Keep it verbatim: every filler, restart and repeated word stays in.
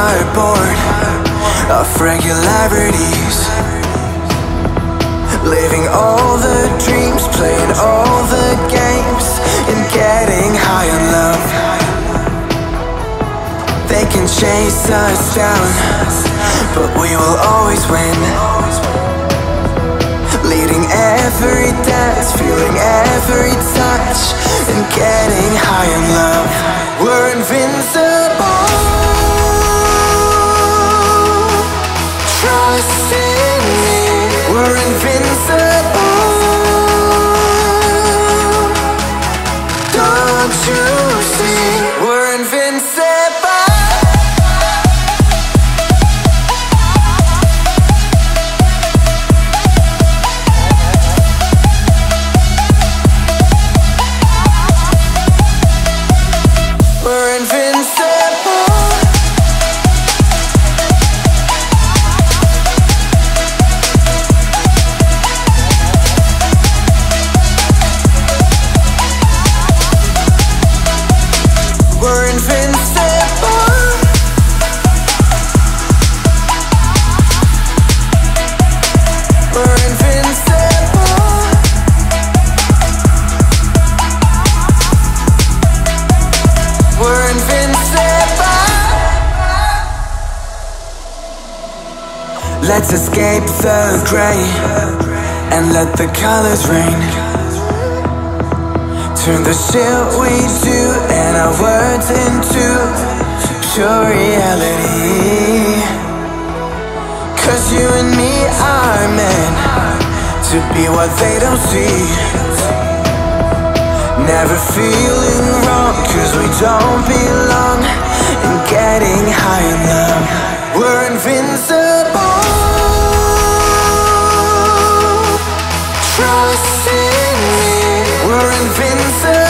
are bored of regularities, living all the dreams, playing all the games, and getting high on love. They can chase us down, but we will always win, leading every dance, feeling every touch, and getting high on love. We're invincible. Trust in me, we're invincible. Don't you see, we're invincible. We're invincible. Let's escape the grey and let the colors rain. Turn the shit we do and our words into pure reality. Cause you and me are meant to be what they don't see. Never feeling wrong, cause we don't belong, and getting high in love. We're invincible. Trust in me, we're invincible.